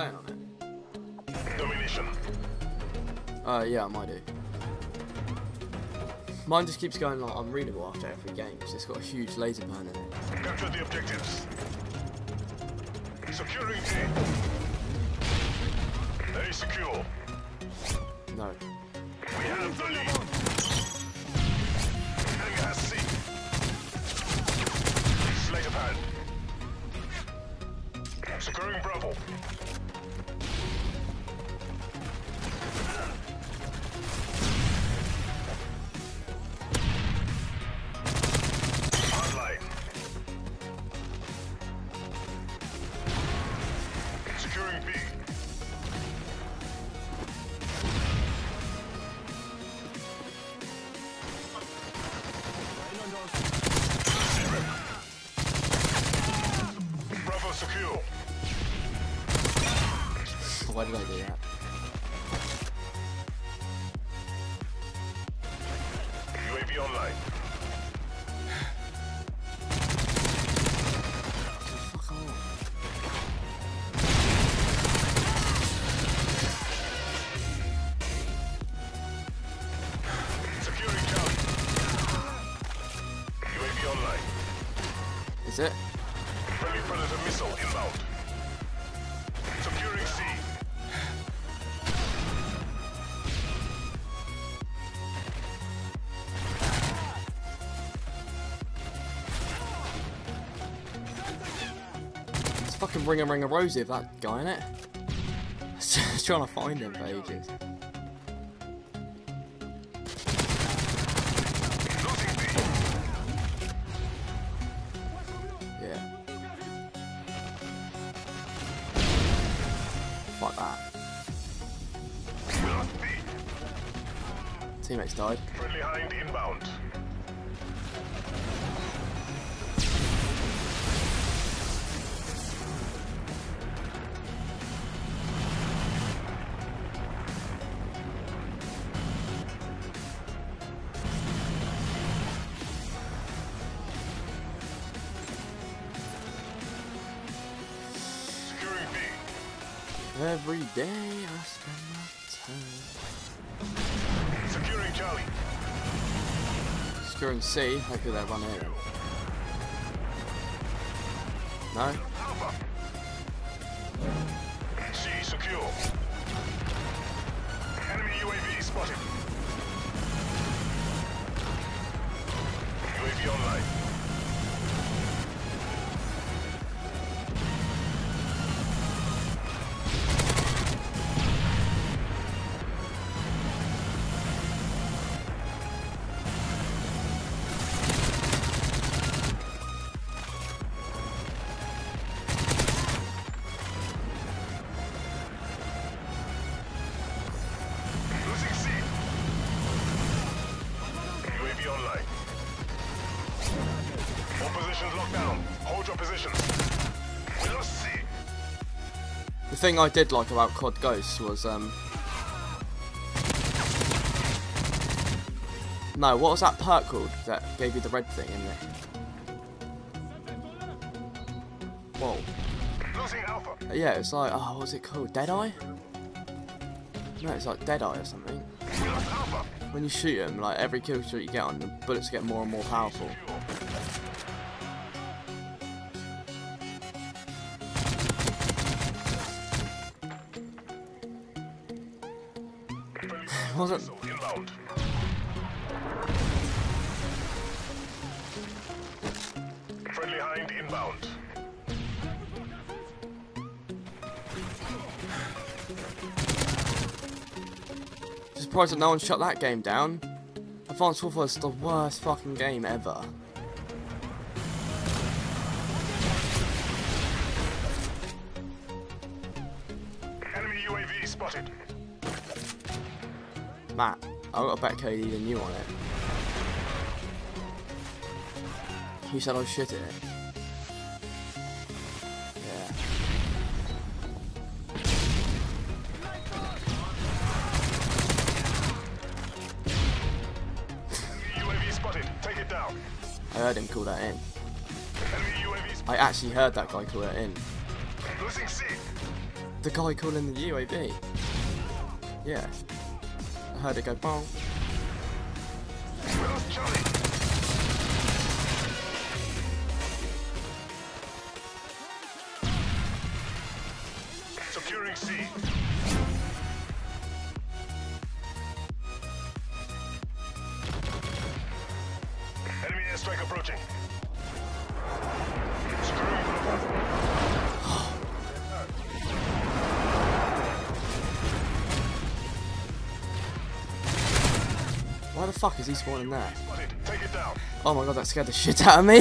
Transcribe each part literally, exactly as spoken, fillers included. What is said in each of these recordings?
playing on it? Domination. Uh, yeah, I might do. Mine just keeps going like unreadable after every game because it's got a huge laser burn in it. Capture the objectives. Security. They secure. No. We have the lead. Hangar has C. Slate of hand. Securing Bravo. Online. Securing B. Bravo secure. Why did I do that? U A V online. Fuck off. Securing town. U A V online. Is it? Friendly Predator missile inbound. Securing C. Fucking ring a ring a rosy of that guy in it. Trying to find him for ages. Yeah. Fuck that. Teammates died. Friendly hind inbound. Every day I spend my time. Securing Charlie. Securing C. How could that run here? No. Alpha. C secure. Enemy U A V spotted. U A V online. The thing I did like about C O D Ghosts was um no, what was that perk called that gave you the red thing in there? Whoa. Yeah, it's like, oh, what was it called? Deadeye? No, it's like Deadeye or something. When you shoot them, like every kill shot you get on, the bullets get more and more powerful. Wasn't so loud. Friendly hind inbound. Surprised that no one shut that game down. Advanced Warfare is the worst fucking game ever. Enemy U A V spotted. Matt, I got a better K D than you on it. He said I was shit at it. Yeah. U A V spotted. Take it down. I heard him call that in. Enemy U A V. I actually heard that guy call it in. Losing C. The guy calling the U A V. Yeah. I heard it go bong. Securing C. Enemy airstrike approaching. Why the fuck is he spawning that? Take it down. Oh my god, that scared the shit out of me.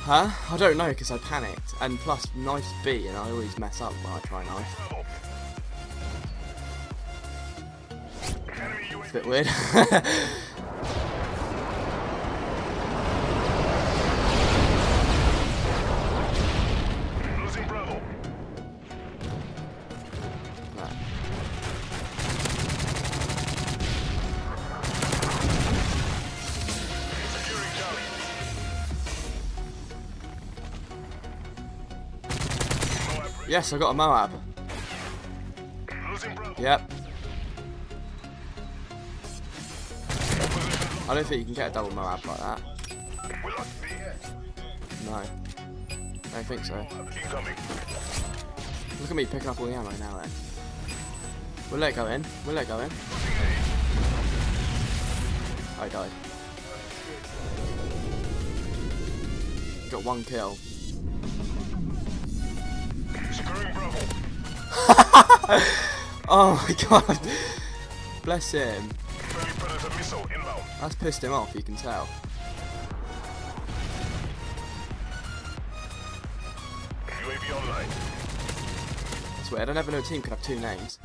Huh? I don't know because I panicked, and plus knife B, and I always mess up when I try knife. It's a bit weird. Yes, I got a MOAB. Yep. I don't think you can get a double MOAB like that. No. I don't think so. Look at me picking up all the ammo now then. We'll let it go in. We'll let it go in. I died. Got one kill. Oh my god, bless him. That's pissed him off, you can tell. U A V online. That's weird, I never knew a team could have two names.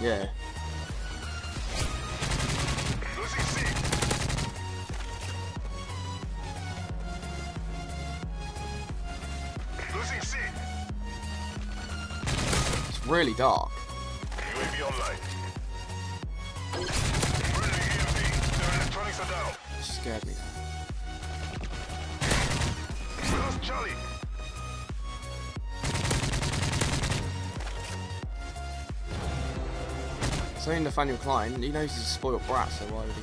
Yeah. It's really dark. U A V online. Their electronics are down. It scared me. We lost Charlie. It's only Nathaniel Klein. He knows he's a spoiled brat, so why would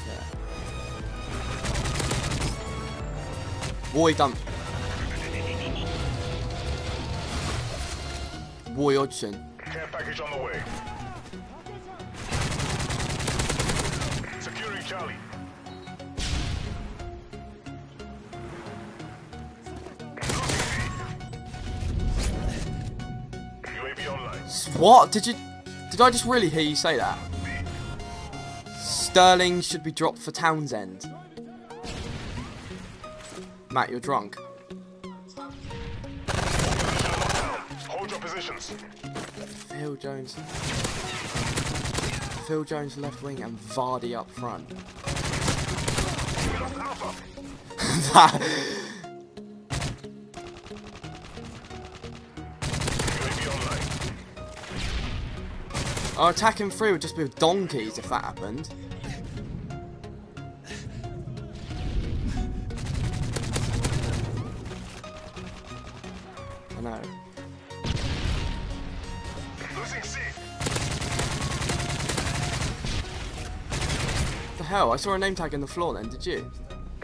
he care? Boy, dump. Boy Hodgson. Care package on the way. Securing Charlie. U A V online. What? Did you did I just really hear you say that? Sterling should be dropped for Townsend. Matt, you're drunk. Positions. Phil Jones. Phil Jones left wing and Vardy up front. We lost Alpha. That. U A V online. Our attacking three would just be with donkeys if that happened. I know. What the hell? I saw a name tag in the floor then, did you?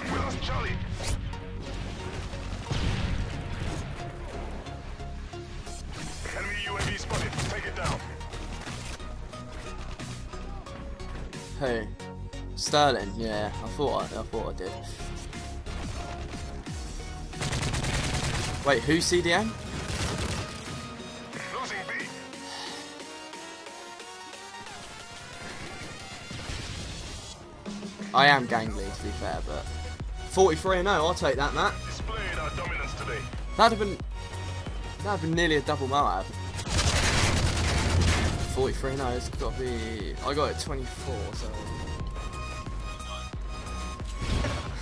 We lost Charlie. Enemy U A V spotted. Take it down. Hey. Sterling, yeah, I thought I, I thought I did. Wait, who C D M? I am gangly, to be fair, but forty-three and oh, I'll take that, Matt. Displayed our dominance today. That'd have been that'd have been nearly a double MOAB. forty-three and oh, it's got to be. I got it twenty-four, so.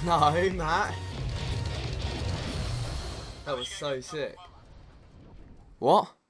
No, Matt. That was so sick. What?